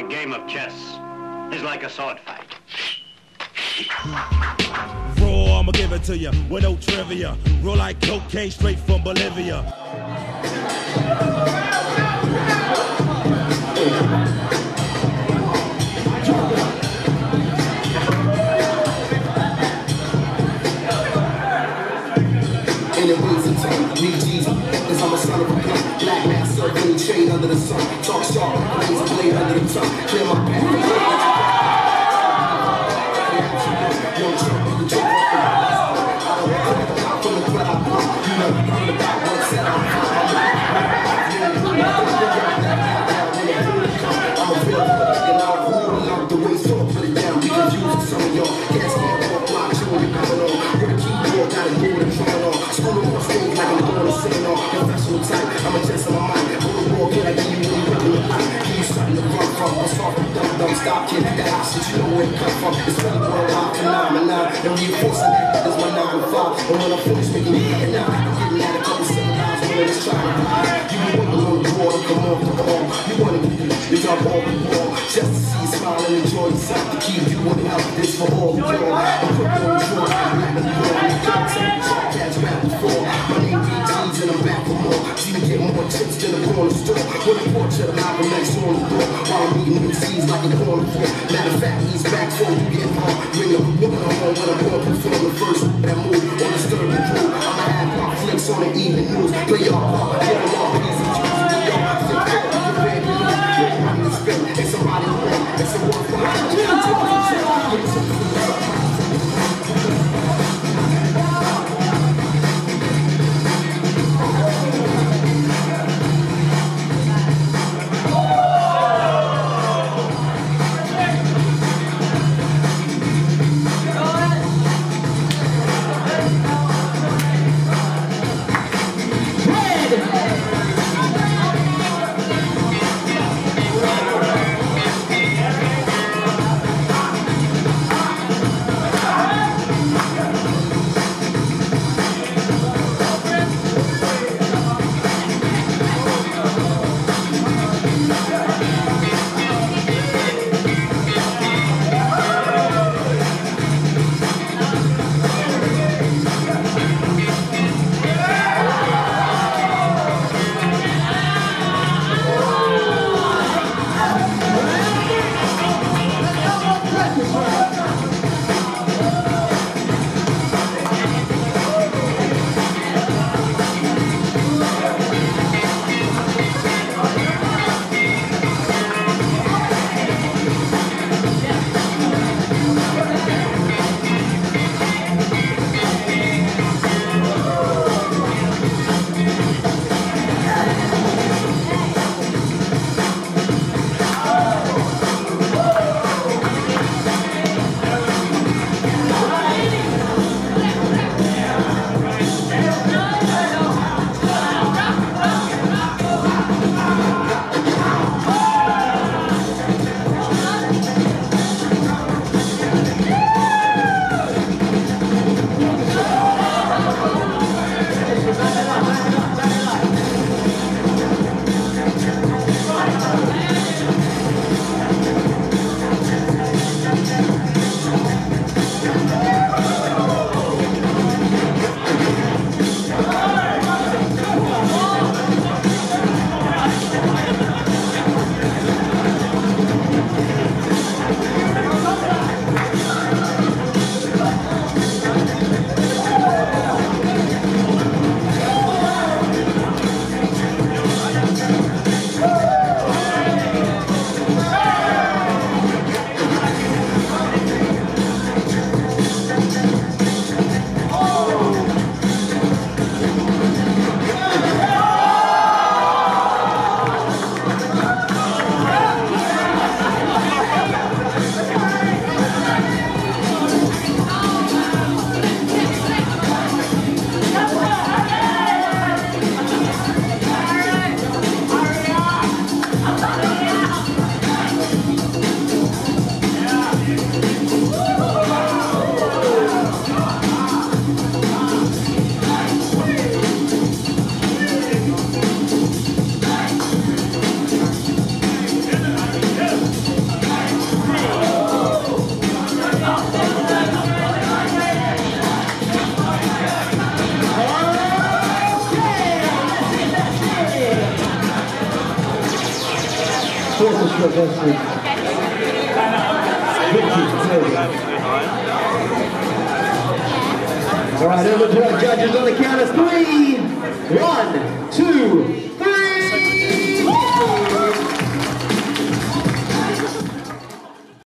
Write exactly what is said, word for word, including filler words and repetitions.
The game of chess is like a sword fight. Raw, I'ma give it to you with no trivia. Raw like cocaine straight from Bolivia. And it wins a ten, V Gs, as I'm a son of a gun. Black mass surf, any chain under the sun. Talk sharp, blades blade under the tongue. Clear my path. I'm a chest on my mind. Hold the world, can I give you what you want to look like? Give you something to run from. I'm soft and dumb, dumb, stop, kid. That option, you know where it come from. It's really what I'm out, phenomenon. And reinforcing that is my nine to five. And when I'm finished making me and now, I'm getting out a couple seminars when it's trying to die. You be waiting on the water, come on, come on. You want to get it, it's all over the wall. Just to see you smile and enjoy yourself. The key, you wouldn't help this for all the world. I'm putting on the shore, I'm not in the floor. I'm not in the floor, I'm catch back before. My name D Gs and I'm back for more. Chips in the corner store, with a portrait of Malcolm X on the door. While I'm eating M Cs like a corner floor. Matter of fact, he's back for you get home. Bring a woman home when I'm going to perform the first that move on the stirring crew. I'ma have pop flicks on the evening news. Play y'all hard, get them all easy. Choose me, y'all. Think that you're ready. You're running the spin. It's somebody who wants. It's a work for me. You're talking shit. You're talking shit. All right, over to our judges on the count of three. One.